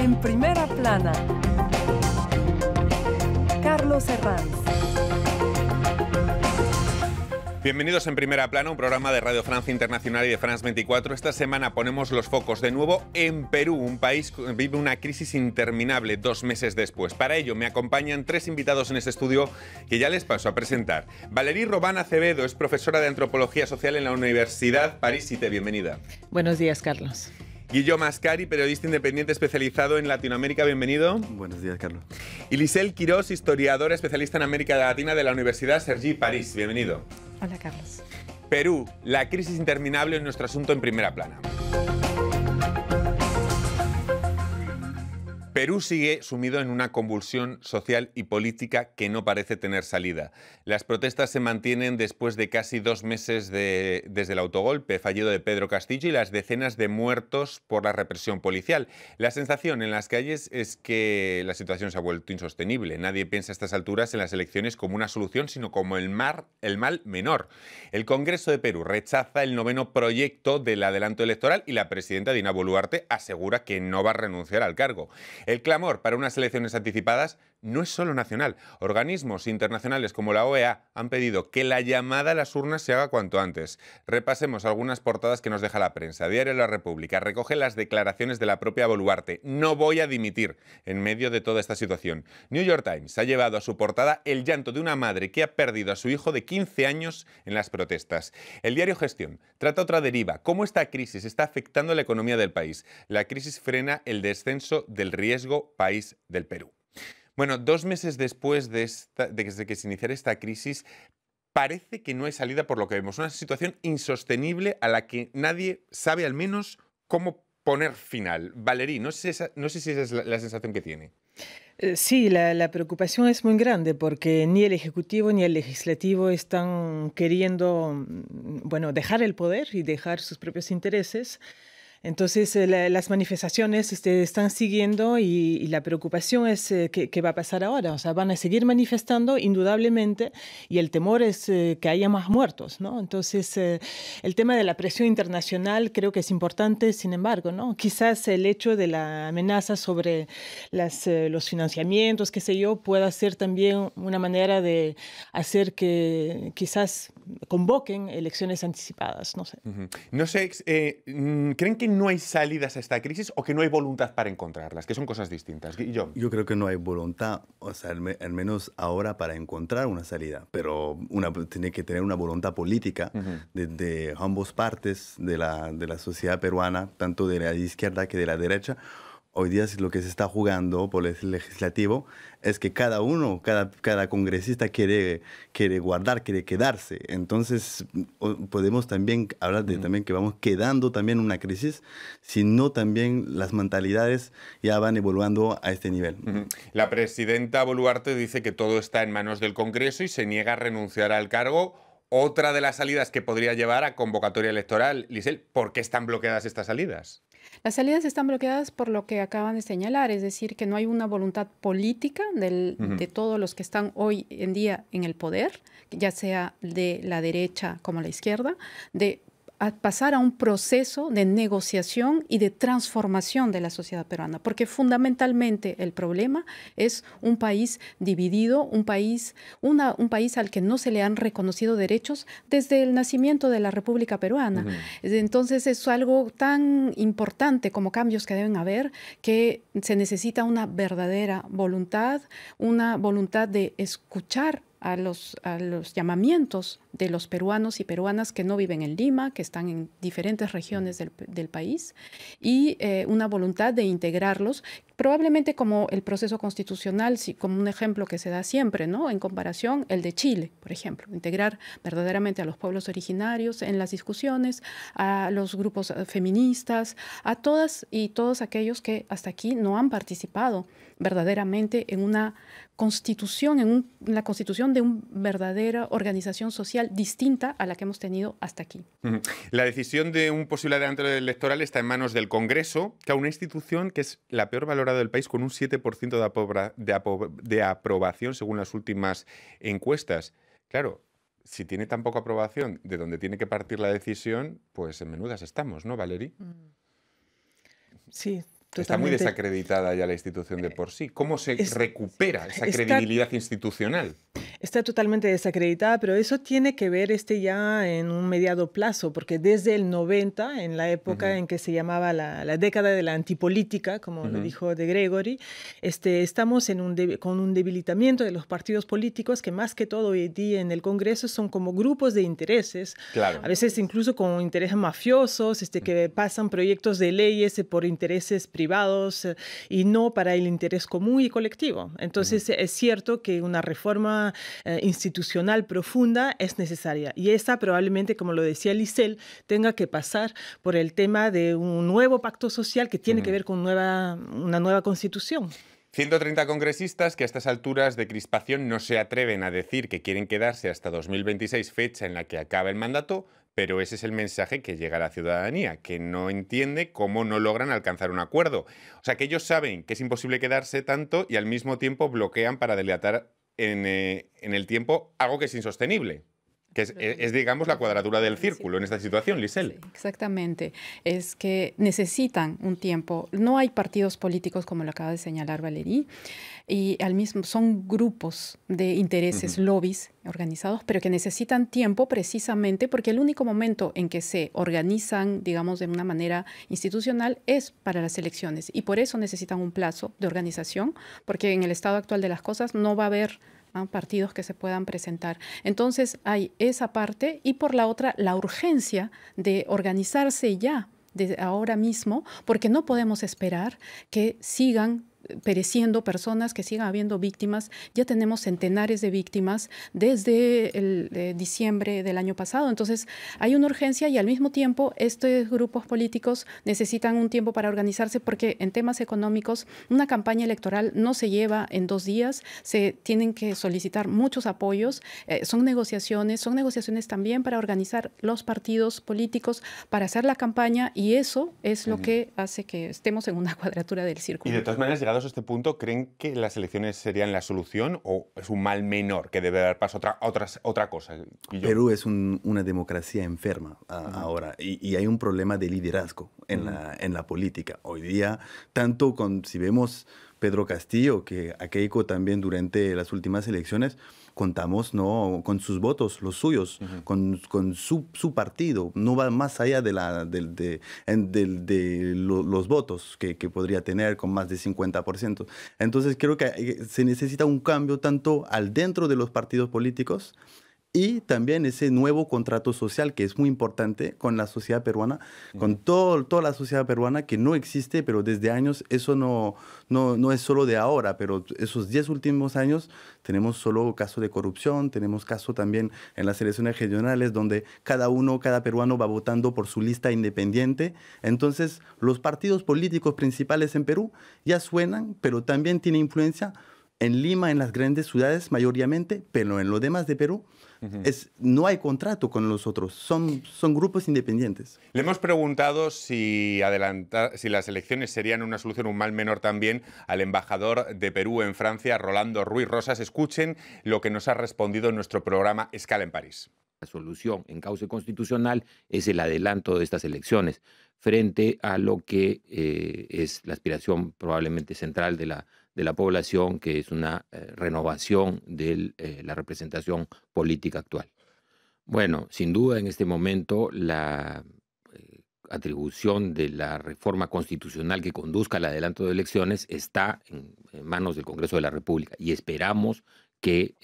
En primera plana, Carlos Herranz. Bienvenidos en Primera Plana, un programa de Radio Francia Internacional y de France 24. Esta semana ponemos los focos de nuevo en Perú, un país que vive una crisis interminable 2 meses después. Para ello me acompañan 3 invitados en este estudio que ya les paso a presentar. Valerie Robana Acevedo es profesora de Antropología Social en la Universidad Paris-Cité. Bienvenida. Buenos días, Carlos. Guillaume Ascari, periodista independiente especializado en Latinoamérica. Bienvenido. Buenos días, Carlos. Y Lissell Quirós, historiadora especialista en América Latina de la Universidad Sergi París. Bienvenido. Hola, Carlos. Perú, la crisis interminable es nuestro asunto en primera plana. Perú sigue sumido en una convulsión social y política que no parece tener salida. Las protestas se mantienen después de casi 2 meses desde el autogolpe fallido de Pedro Castillo y las decenas de muertos por la represión policial. La sensación en las calles es que la situación se ha vuelto insostenible. Nadie piensa a estas alturas en las elecciones como una solución, sino como el mal menor. El Congreso de Perú rechaza el 9º proyecto del adelanto electoral y la presidenta Dina Boluarte asegura que no va a renunciar al cargo. El clamor para unas elecciones anticipadas no es solo nacional. Organismos internacionales como la OEA han pedido que la llamada a las urnas se haga cuanto antes. Repasemos algunas portadas que nos deja la prensa. Diario de la República recoge las declaraciones de la propia Boluarte. No voy a dimitir en medio de toda esta situación. New York Times ha llevado a su portada el llanto de una madre que ha perdido a su hijo de 15 años en las protestas. El diario Gestión trata otra deriva. ¿Cómo esta crisis está afectando la economía del país? La crisis frena el descenso del riesgo país del Perú. Bueno, 2 meses después desde que se iniciara esta crisis, parece que no hay salida por lo que vemos. Una situación insostenible a la que nadie sabe al menos cómo poner final. Valerie, no sé si esa es la sensación que tiene. Sí, la preocupación es muy grande porque ni el Ejecutivo ni el Legislativo están queriendo, bueno, dejar el poder y dejar sus propios intereses. Entonces, las manifestaciones están siguiendo y la preocupación es qué va a pasar ahora. O sea, van a seguir manifestando indudablemente y el temor es que haya más muertos, ¿no? Entonces, el tema de la presión internacional creo que es importante, sin embargo, ¿no? Quizás el hecho de la amenaza sobre los financiamientos, qué sé yo, pueda ser también una manera de hacer que quizás convoquen elecciones anticipadas, no sé. No sé, ¿creen que no hay salidas a esta crisis o que no hay voluntad para encontrarlas, que son cosas distintas? Yo creo que no hay voluntad, o sea, al menos ahora para encontrar una salida, pero tiene que tener una voluntad política de ambas partes de la sociedad peruana, tanto de la izquierda que de la derecha. Hoy día lo que se está jugando por el legislativo es que cada uno, cada congresista quiere quedarse. Entonces podemos también hablar de también que vamos quedando también una crisis, sino también las mentalidades ya van evolucionando a este nivel. La presidenta Boluarte dice que todo está en manos del Congreso y se niega a renunciar al cargo. Otra de las salidas que podría llevar a convocatoria electoral. Lissell, ¿por qué están bloqueadas estas salidas? Las salidas están bloqueadas por lo que acaban de señalar, es decir, que no hay una voluntad política de todos los que están hoy en día en el poder, ya sea de la derecha como la izquierda, de pasar a un proceso de negociación y de transformación de la sociedad peruana, porque fundamentalmente el problema es un país dividido, un país al que no se le han reconocido derechos desde el nacimiento de la República Peruana. Entonces es algo tan importante como cambios que deben haber, que se necesita una verdadera voluntad, una voluntad de escuchar a los llamamientos de los peruanos y peruanas que no viven en Lima, que están en diferentes regiones del país, y una voluntad de integrarlos, probablemente como el proceso constitucional, como un ejemplo que se da siempre, ¿no? En comparación, el de Chile, por ejemplo, integrar verdaderamente a los pueblos originarios en las discusiones, a los grupos feministas, a todas y todos aquellos que hasta aquí no han participado verdaderamente en una constitución, en la constitución de una verdadera organización social distinta a la que hemos tenido hasta aquí. La decisión de un posible adelanto electoral está en manos del Congreso, que es una institución que es la peor valorada del país, con un 7% de aprobación según las últimas encuestas. Claro, si tiene tan poca aprobación de donde tiene que partir la decisión, pues en menudas estamos, ¿no, Valerie? Sí, Totalmente. Está muy desacreditada ya la institución de por sí. ¿Cómo se recupera esa credibilidad institucional? Está totalmente desacreditada, pero eso tiene que ver ya en un mediado plazo, porque desde el 90, en la época en que se llamaba la década de la antipolítica, como lo dijo de Gregory, estamos en con un debilitamiento de los partidos políticos que más que todo hoy día en el Congreso son como grupos de intereses, a veces incluso con intereses mafiosos, que pasan proyectos de leyes por intereses privados y no para el interés común y colectivo. Entonces es cierto que una reforma institucional profunda es necesaria, y esa probablemente, como lo decía Lissell, tenga que pasar por el tema de un nuevo pacto social que tiene que ver con una nueva constitución. 130 congresistas que a estas alturas de crispación no se atreven a decir que quieren quedarse hasta 2026, fecha en la que acaba el mandato. Pero ese es el mensaje que llega a la ciudadanía, que no entiende cómo no logran alcanzar un acuerdo. O sea, que ellos saben que es imposible quedarse tanto y al mismo tiempo bloquean para dilatar en el tiempo algo que es insostenible. Que es, digamos, la cuadratura del círculo en esta situación, Lissell. Sí, exactamente. Es que necesitan un tiempo. No hay partidos políticos, como lo acaba de señalar Valerie, y al mismo son grupos de intereses, lobbies organizados, pero que necesitan tiempo precisamente porque el único momento en que se organizan, digamos, de una manera institucional es para las elecciones. Y por eso necesitan un plazo de organización, porque en el estado actual de las cosas no va a haber partidos que se puedan presentar. Entonces hay esa parte y por la otra la urgencia de organizarse ya desde ahora mismo, porque no podemos esperar que sigan pereciendo personas, que sigan habiendo víctimas. Ya tenemos centenares de víctimas desde diciembre del año pasado. Entonces hay una urgencia y al mismo tiempo estos grupos políticos necesitan un tiempo para organizarse, porque en temas económicos una campaña electoral no se lleva en 2 días, se tienen que solicitar muchos apoyos, son negociaciones también para organizar los partidos políticos, para hacer la campaña, y eso es lo que hace que estemos en una cuadratura del círculo. Y de todas maneras, llegados a este punto, ¿creen que las elecciones serían la solución o es un mal menor que debe dar paso a otra cosa? Perú es una democracia enferma ahora, y hay un problema de liderazgo en la política. Hoy día, tanto si vemos Pedro Castillo, que a Keiko también durante las últimas elecciones, contamos con sus votos, los suyos, con su partido. No va más allá de los votos que podría tener, con más de 50%. Entonces creo que se necesita un cambio tanto al dentro de los partidos políticos y también ese nuevo contrato social que es muy importante con la sociedad peruana, con toda la sociedad peruana, que no existe, pero desde años. Eso no es solo de ahora, pero esos 10 últimos años tenemos solo casos de corrupción, tenemos casos también en las elecciones regionales donde cada peruano va votando por su lista independiente. Entonces los partidos políticos principales en Perú ya suenan, pero también tiene influencia en Lima, en las grandes ciudades mayoritariamente, pero en lo demás de Perú no hay contrato con los otros, son grupos independientes. Le hemos preguntado si las elecciones serían una solución, un mal menor también, al embajador de Perú en Francia, Rolando Ruiz Rosas. Escuchen lo que nos ha respondido en nuestro programa Escala en París. La solución en cauce constitucional es el adelanto de estas elecciones frente a lo que es la aspiración probablemente central de la población, que es una renovación de la representación política actual. Bueno, sin duda en este momento la atribución de la reforma constitucional que conduzca al adelanto de elecciones está en manos del Congreso de la República, y esperamos que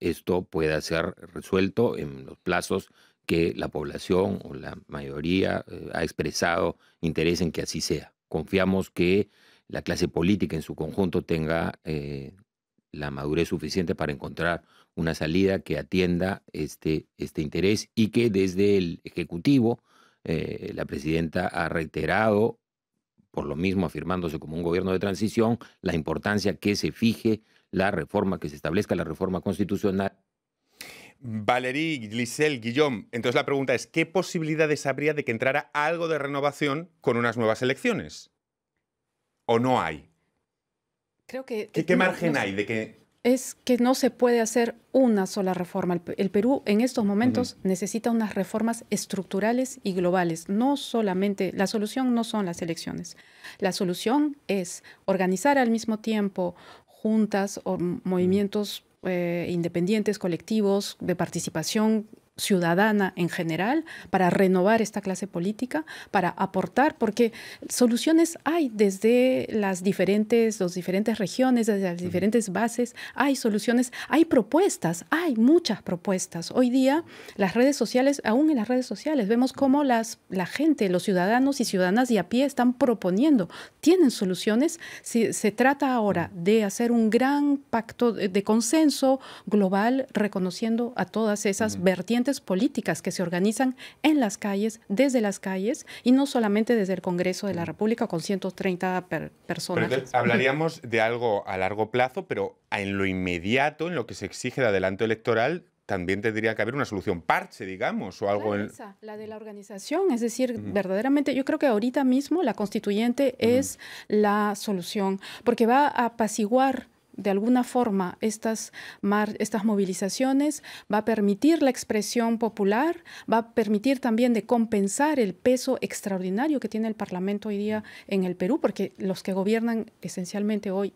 esto pueda ser resuelto en los plazos que la población o la mayoría ha expresado interés en que así sea. Confiamos que la clase política en su conjunto tenga la madurez suficiente para encontrar una salida que atienda este interés, y que desde el Ejecutivo la presidenta ha reiterado, por lo mismo afirmándose como un gobierno de transición, la importancia que se fije la reforma, que se establezca la reforma constitucional. Valerie, Lissell, Guillaume, entonces la pregunta es, ¿qué posibilidades habría de que entrara algo de renovación con unas nuevas elecciones? ¿O no hay? Creo que, ¿Qué margen hay de que es que no se puede hacer una sola reforma. El Perú en estos momentos necesita unas reformas estructurales y globales. No solamente, la solución no son las elecciones. La solución es organizar al mismo tiempo juntas o movimientos independientes, colectivos, de participación ciudadana en general, para renovar esta clase política, para aportar, porque soluciones hay desde las diferentes regiones, desde las diferentes bases, hay soluciones, hay propuestas, hay muchas propuestas. Hoy día las redes sociales, aún en las redes sociales, vemos cómo la gente, los ciudadanos y ciudadanas de a pie están proponiendo, tienen soluciones. Se trata ahora de hacer un gran pacto de consenso global, reconociendo a todas esas vertientes políticas que se organizan en las calles, desde las calles, y no solamente desde el Congreso de la República con 130 personas. Pero hablaríamos de algo a largo plazo, pero en lo inmediato, en lo que se exige de adelanto electoral, también tendría que haber una solución parche, digamos, o algo... La de la organización, es decir, verdaderamente, yo creo que ahorita mismo la constituyente es la solución, porque va a apaciguar de alguna forma estas movilizaciones, va a permitir la expresión popular, va a permitir también de compensar el peso extraordinario que tiene el Parlamento hoy día en el Perú, porque los que gobiernan esencialmente hoy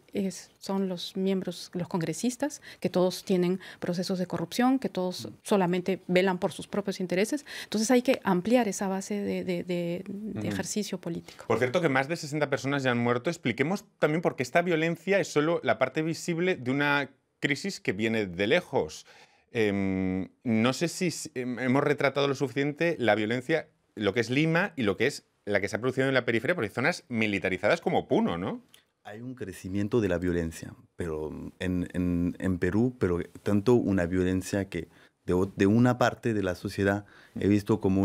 son los miembros, los congresistas, que todos tienen procesos de corrupción, que todos solamente velan por sus propios intereses. Entonces hay que ampliar esa base de ejercicio político. Por cierto, que más de 60 personas ya han muerto. Expliquemos también por qué esta violencia es solo la parte visible de una crisis que viene de lejos. No sé si hemos retratado lo suficiente la violencia, lo que es Lima y lo que es la que se ha producido en la periferia, por zonas militarizadas como Puno, ¿no? Hay un crecimiento de la violencia, pero en Perú, pero tanto una violencia que de una parte de la sociedad he visto como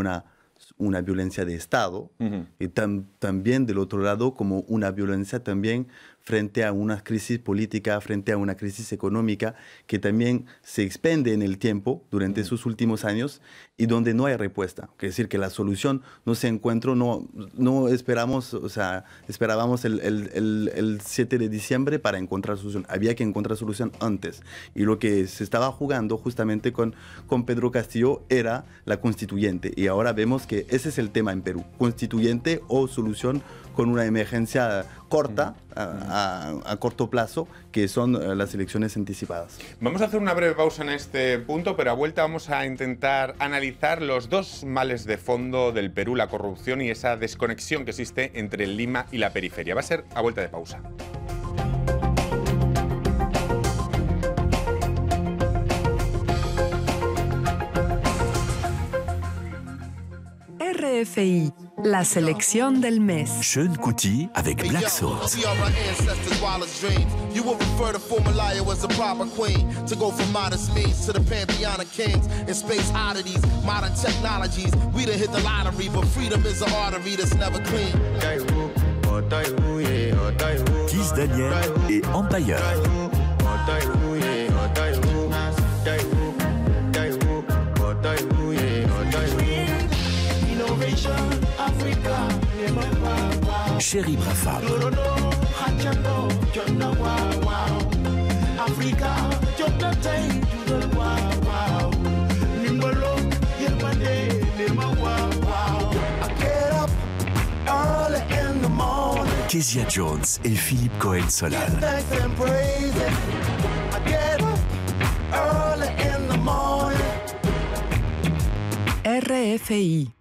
una violencia de Estado, y también del otro lado como una violencia también frente a una crisis política, frente a una crisis económica que también se expande en el tiempo durante sus últimos años y donde no hay respuesta. Es decir, que la solución no se encuentra, no esperamos, o sea, esperábamos el 7 de diciembre para encontrar solución. Había que encontrar solución antes. Y lo que se estaba jugando justamente con Pedro Castillo era la constituyente. Y ahora vemos que ese es el tema en Perú, constituyente o solución con una emergencia corta, a corto plazo, que son las elecciones anticipadas. Vamos a hacer una breve pausa en este punto, pero a vuelta vamos a intentar analizar los dos males de fondo del Perú, la corrupción y esa desconexión que existe entre Lima y la periferia. Va a ser a vuelta de pausa. RFI, la selección del mes. Sean Kuti avec Black Sauce. Kiss Daniel et Empire. Chéri Brafa, Kezia Jones et Philippe Cohen Solal. RFI.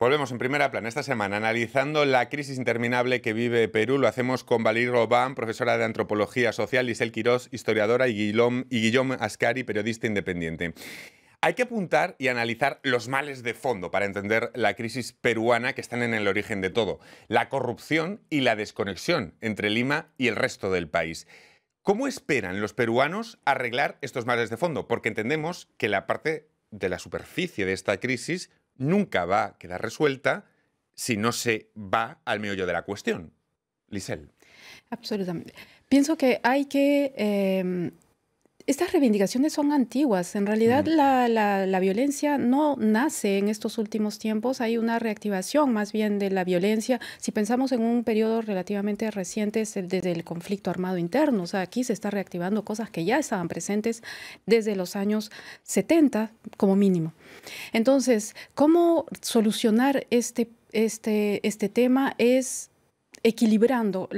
Volvemos en Primera Plana esta semana, analizando la crisis interminable que vive Perú. Lo hacemos con Valerie Robana, profesora de Antropología Social, Lissell Quirós, historiadora, y Guillaume Ascari, periodista independiente. Hay que apuntar y analizar los males de fondo para entender la crisis peruana, que están en el origen de todo: la corrupción y la desconexión entre Lima y el resto del país. ¿Cómo esperan los peruanos arreglar estos males de fondo? Porque entendemos que la parte de la superficie de esta crisis nunca va a quedar resuelta si no se va al meollo de la cuestión. Lissell. Absolutamente. Pienso que hay que Estas reivindicaciones son antiguas. En realidad, la violencia no nace en estos últimos tiempos. Hay una reactivación más bien de la violencia. Si pensamos en un periodo relativamente reciente, es desde el conflicto armado interno. O sea, aquí se está reactivando cosas que ya estaban presentes desde los años 70 como mínimo. Entonces, ¿cómo solucionar este tema? Es equilibrando.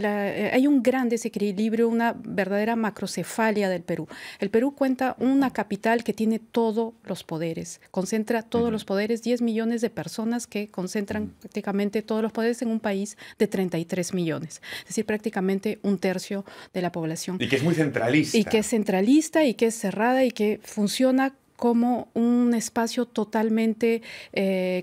Hay un gran desequilibrio, una verdadera macrocefalia del Perú. El Perú cuenta una capital que tiene todos los poderes, concentra todos los poderes, 10 millones de personas que concentran prácticamente todos los poderes en un país de 33 millones. Es decir, prácticamente un tercio de la población. Y que es muy centralista. Y que es centralista, y que es cerrada, y que funciona como un espacio totalmente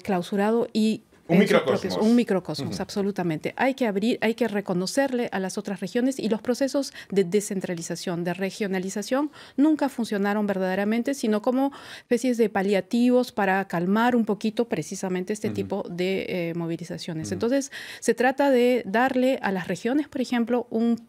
clausurado y un microcosmos. Un microcosmos, absolutamente. Hay que abrir, hay que reconocerle a las otras regiones, y los procesos de descentralización, de regionalización, nunca funcionaron verdaderamente, sino como especies de paliativos para calmar un poquito precisamente este tipo de movilizaciones. Entonces, se trata de darle a las regiones, por ejemplo, un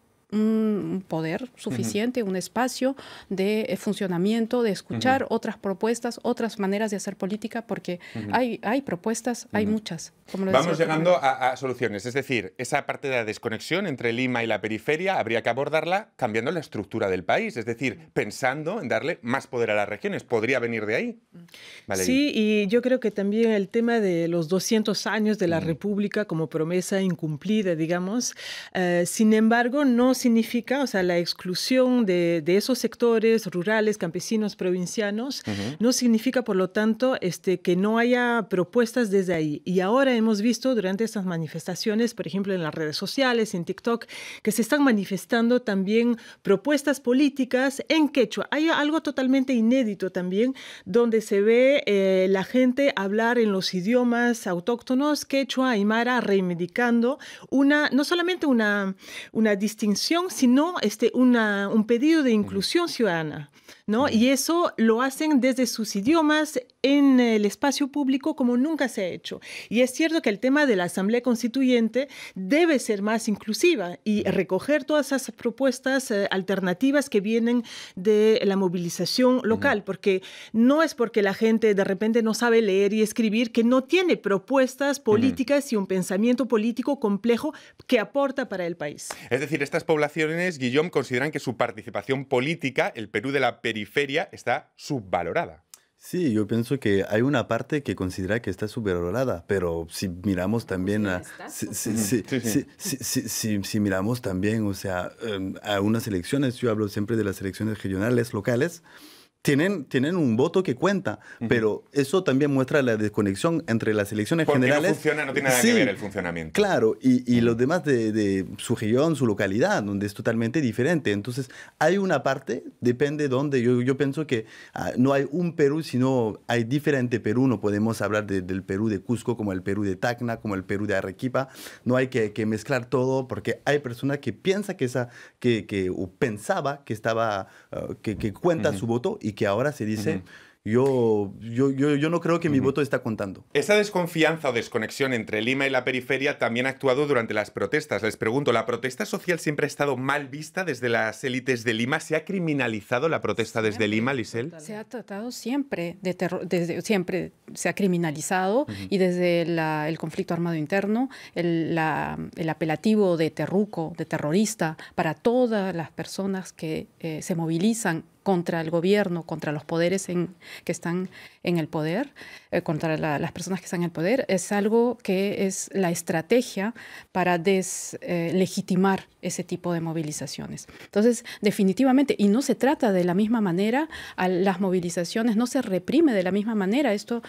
poder suficiente, un espacio de funcionamiento, de escuchar otras propuestas, otras maneras de hacer política, porque hay propuestas, hay muchas. Como lo decía, vamos llegando a soluciones, es decir, esa parte de la desconexión entre Lima y la periferia habría que abordarla cambiando la estructura del país, es decir, pensando en darle más poder a las regiones. ¿Podría venir de ahí? Valerie. Sí, y yo creo que también el tema de los 200 años de la República como promesa incumplida, digamos, sin embargo, no significa, o sea, la exclusión de esos sectores rurales, campesinos, provincianos, no significa, por lo tanto, que no haya propuestas desde ahí. Y ahora hemos visto durante estas manifestaciones, por ejemplo, en las redes sociales, en TikTok, que se están manifestando también propuestas políticas en quechua. Hay algo totalmente inédito también, donde se ve la gente hablar en los idiomas autóctonos, quechua, aymara, reivindicando una, no solamente una distinción, sino un pedido de inclusión ciudadana, ¿no? Y eso lo hacen desde sus idiomas en el espacio público como nunca se ha hecho. Y es cierto que el tema de la Asamblea Constituyente debe ser más inclusiva y recoger todas esas propuestas alternativas que vienen de la movilización local, porque no es porque la gente de repente no sabe leer y escribir que no tiene propuestas políticas y un pensamiento político complejo que aporta para el país. Es decir, estas poblaciones, Guillaume, consideran que su participación política, el Perú de la periferia, está subvalorada. Sí, yo pienso que hay una parte que considera que está subvalorada, pero si miramos también a, si miramos también, o sea, a unas elecciones, yo hablo siempre de las elecciones regionales, locales, tienen un voto que cuenta, pero eso también muestra la desconexión entre las elecciones generales. Porque no funciona, no tiene nada que ver el funcionamiento. Claro, y los demás de su región, su localidad, donde es totalmente diferente. Entonces, hay una parte, depende donde. Yo pienso que no hay un Perú, sino hay diferente Perú. No podemos hablar del Perú de Cusco como el Perú de Tacna, como el Perú de Arequipa. No hay que mezclar todo, porque hay personas que piensan que o pensaba que estaba, que cuenta su voto, y que ahora se dice, yo no creo que mi voto está contando. Esa desconfianza o desconexión entre Lima y la periferia también ha actuado durante las protestas. Les pregunto, ¿la protesta social siempre ha estado mal vista desde las élites de Lima? ¿Se ha criminalizado la protesta desde Lima, Lissell? Se ha tratado siempre de terror, siempre se ha criminalizado, y desde el conflicto armado interno, el apelativo de terruco, de terrorista, para todas las personas que se movilizan contra el gobierno, contra los poderes que están en el poder, contra las personas que están en el poder, es algo que es la estrategia para deslegitimar ese tipo de movilizaciones. Entonces, definitivamente, y no se trata de la misma manera a las movilizaciones, no se reprime de la misma manera. Esto,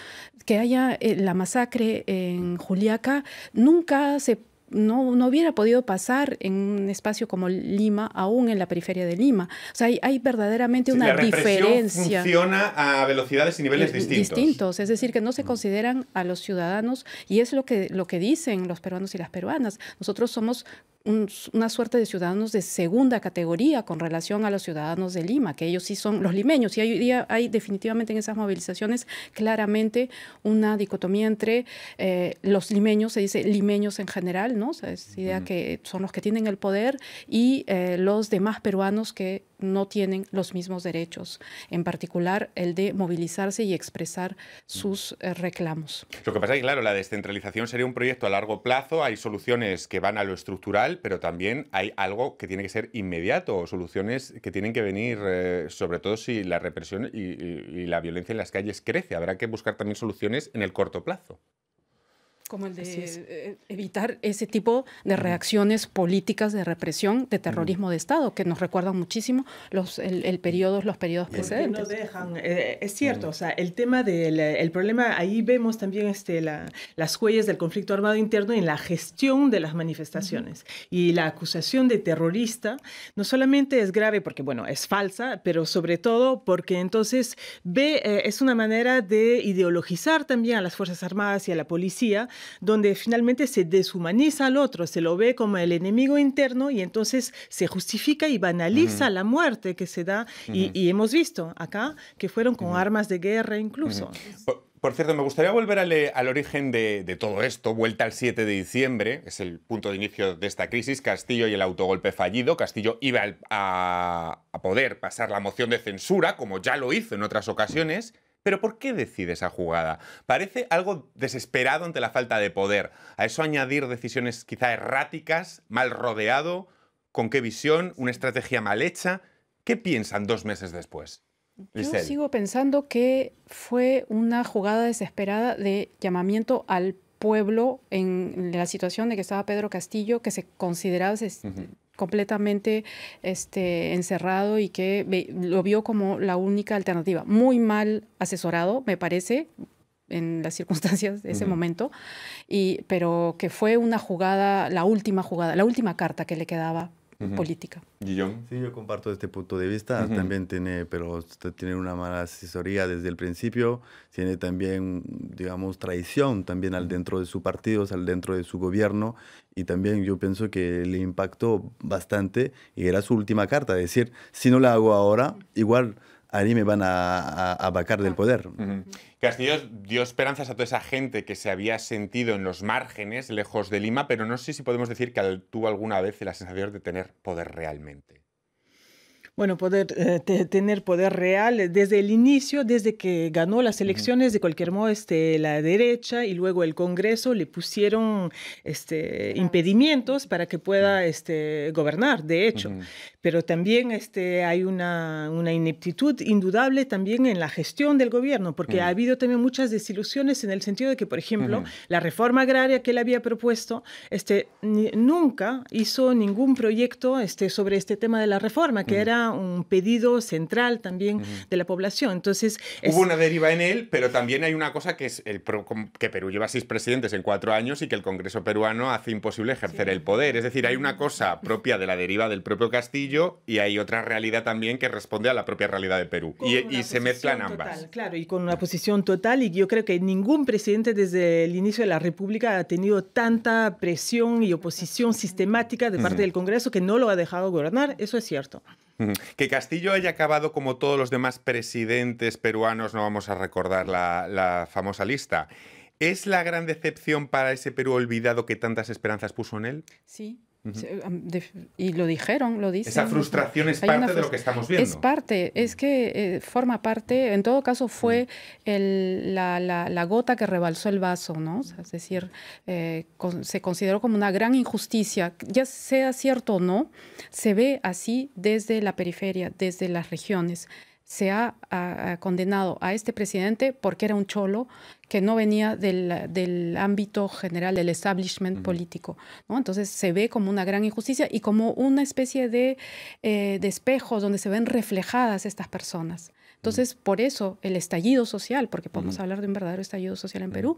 que haya la masacre en Juliaca, nunca se... No hubiera podido pasar en un espacio como Lima, aún en la periferia de Lima. O sea, hay verdaderamente una diferencia. La represión funciona a velocidades y niveles distintos. Es decir, que no se consideran a los ciudadanos, y es lo que dicen los peruanos y las peruanas. Nosotros somos una suerte de ciudadanos de segunda categoría con relación a los ciudadanos de Lima, que ellos sí son los limeños. Y hoy día hay definitivamente en esas movilizaciones claramente una dicotomía entre los limeños, se dice limeños en general, ¿no? O sea, es idea que son los que tienen el poder, y los demás peruanos que no tienen los mismos derechos, en particular el de movilizarse y expresar sus reclamos. Lo que pasa es que, claro, la descentralización sería un proyecto a largo plazo, hay soluciones que van a lo estructural, pero también hay algo que tiene que ser inmediato, soluciones que tienen que venir, sobre todo si la represión y la violencia en las calles crece. Habrá que buscar también soluciones en el corto plazo. Como el de evitar ese tipo de reacciones políticas de represión, de terrorismo de Estado, que nos recuerdan muchísimo los periodos precedentes. No dejan, es cierto, o sea, el tema del problema, ahí vemos también las huellas del conflicto armado interno en la gestión de las manifestaciones. Y la acusación de terrorista no solamente es grave porque, bueno, es falsa, pero sobre todo porque entonces es una manera de ideologizar también a las Fuerzas Armadas y a la policía, donde finalmente se deshumaniza al otro, se lo ve como el enemigo interno y entonces se justifica y banaliza la muerte que se da. Y hemos visto acá que fueron con armas de guerra incluso. Por cierto, me gustaría volver al origen de todo esto, vuelta al 7 de diciembre, es el punto de inicio de esta crisis, Castillo y el autogolpe fallido. Castillo iba a poder pasar la moción de censura, como ya lo hizo en otras ocasiones. ¿Pero por qué decide esa jugada? Parece algo desesperado ante la falta de poder. A eso añadir decisiones quizá erráticas, mal rodeado, ¿con qué visión? ¿Una estrategia mal hecha? ¿Qué piensan 2 meses después? Lissell. Yo sigo pensando que fue una jugada desesperada de llamamiento al pueblo en la situación de que estaba Pedro Castillo, que se consideraba completamente encerrado y que lo vio como la única alternativa. Muy mal asesorado, me parece, en las circunstancias de ese momento, pero que fue una jugada, la última carta que le quedaba política. Guillaume. Sí, yo comparto este punto de vista. También tiene una mala asesoría desde el principio. Tiene también, digamos, traición también al dentro de su partido, al dentro de su gobierno. Y también yo pienso que le impactó bastante y era su última carta. Es decir, si no la hago ahora, igual a mí me van a vacar del poder. Castillo dio esperanzas a toda esa gente que se había sentido en los márgenes, lejos de Lima, pero no sé si podemos decir que tuvo alguna vez la sensación de tener poder realmente. Bueno, tener poder real desde el inicio, desde que ganó las elecciones, de cualquier modo, la derecha y luego el Congreso le pusieron impedimentos para que pueda gobernar, de hecho. Pero también hay una ineptitud indudable también en la gestión del gobierno, porque ha habido también muchas desilusiones en el sentido de que, por ejemplo, la reforma agraria que él había propuesto, nunca hizo ningún proyecto sobre este tema de la reforma, que era un pedido central también de la población. Entonces, hubo una deriva en él, pero también hay una cosa que es que Perú lleva 6 presidentes en 4 años y que el Congreso peruano hace imposible ejercer el poder. Es decir, hay una cosa propia de la deriva del propio Castillo y hay otra realidad también que responde a la propia realidad de Perú. Y se mezclan ambas. Claro, y con una posición total. Y yo creo que ningún presidente desde el inicio de la República ha tenido tanta presión y oposición sistemática de parte del Congreso que no lo ha dejado gobernar. Eso es cierto. Que Castillo haya acabado como todos los demás presidentes peruanos, no vamos a recordar la famosa lista. ¿Es la gran decepción para ese Perú olvidado que tantas esperanzas puso en él? Sí. Y lo dijeron, lo dicen. Esa frustración es parte de lo que estamos viendo. Es parte, es que forma parte, en todo caso fue la gota que rebalsó el vaso, ¿no? O sea, es decir, se consideró como una gran injusticia, ya sea cierto o no, se ve así desde la periferia, desde las regiones. Se ha condenado a este presidente porque era un cholo que no venía del ámbito general, del establishment político, ¿no? Entonces se ve como una gran injusticia y como una especie de espejos donde se ven reflejadas estas personas. Entonces, por eso el estallido social, porque podemos hablar de un verdadero estallido social en Perú,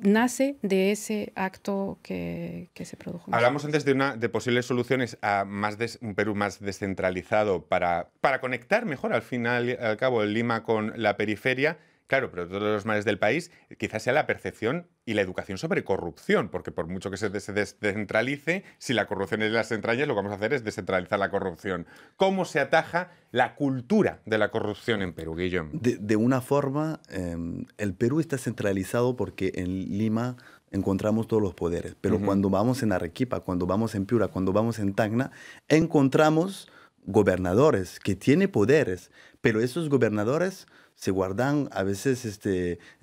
nace de ese acto que se produjo. Hablamos antes de posibles soluciones a un Perú más descentralizado para conectar mejor al cabo el Lima con la periferia. Claro, pero todos los males del país quizás sea la percepción y la educación sobre corrupción, porque por mucho que se descentralice, si la corrupción es de las entrañas, lo que vamos a hacer es descentralizar la corrupción. ¿Cómo se ataja la cultura de la corrupción en Perú, Guillaume? De una forma, el Perú está centralizado porque en Lima encontramos todos los poderes, pero cuando vamos en Arequipa, cuando vamos en Piura, cuando vamos en Tacna, encontramos gobernadores que tienen poderes, pero esos gobernadores se guardan a veces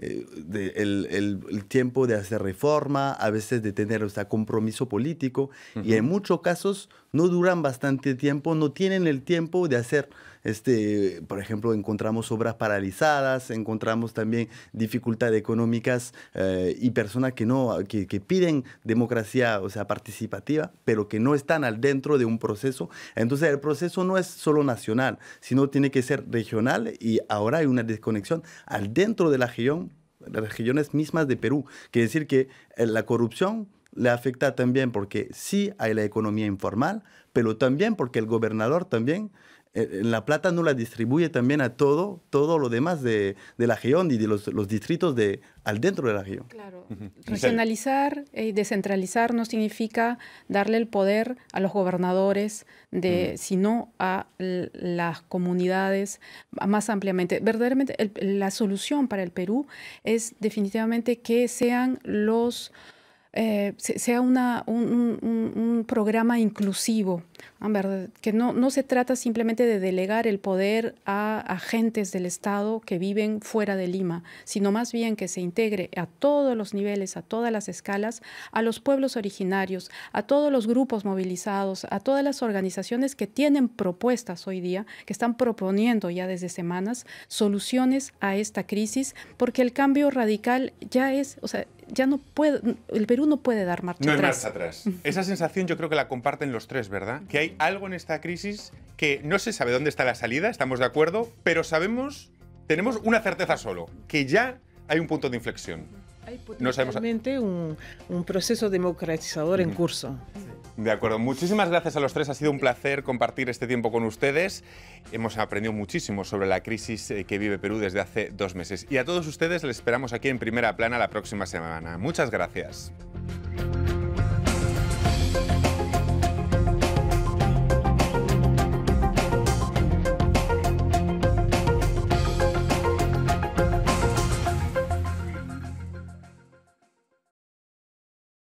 el tiempo de hacer reforma, a veces de tener compromiso político, y en muchos casos no duran bastante tiempo, no tienen el tiempo de hacer, por ejemplo, encontramos obras paralizadas, encontramos también dificultades económicas y personas que piden democracia, participativa, pero que no están al dentro de un proceso. Entonces el proceso no es solo nacional, sino tiene que ser regional, y ahora hay una desconexión al dentro de la región, las regiones mismas de Perú. Quiere decir que la corrupción le afecta también porque sí hay la economía informal, pero también porque el gobernador también la plata no la distribuye también a todo lo demás de la región y de los distritos al dentro de la región. Claro. Regionalizar y descentralizar no significa darle el poder a los gobernadores, sino a las comunidades más ampliamente. Verdaderamente, la solución para el Perú es definitivamente que sean los... sea un programa inclusivo, ¿verdad? Que no se trata simplemente de delegar el poder a agentes del Estado que viven fuera de Lima, sino más bien que se integre a todos los niveles, a todas las escalas, a los pueblos originarios, a todos los grupos movilizados, a todas las organizaciones que tienen propuestas hoy día, que están proponiendo ya desde semanas soluciones a esta crisis, porque el cambio radical ya es... ya no puede, el Perú no puede dar marcha atrás. No hay marcha atrás. Esa sensación yo creo que la comparten los tres, ¿verdad? Que hay algo en esta crisis que no se sabe dónde está la salida, estamos de acuerdo, pero sabemos, tenemos una certeza solo, que ya hay un punto de inflexión. Hay potencialmente un proceso democratizador en curso. De acuerdo, muchísimas gracias a los tres, ha sido un placer compartir este tiempo con ustedes. Hemos aprendido muchísimo sobre la crisis que vive Perú desde hace 2 meses. Y a todos ustedes les esperamos aquí en Primera Plana la próxima semana. Muchas gracias.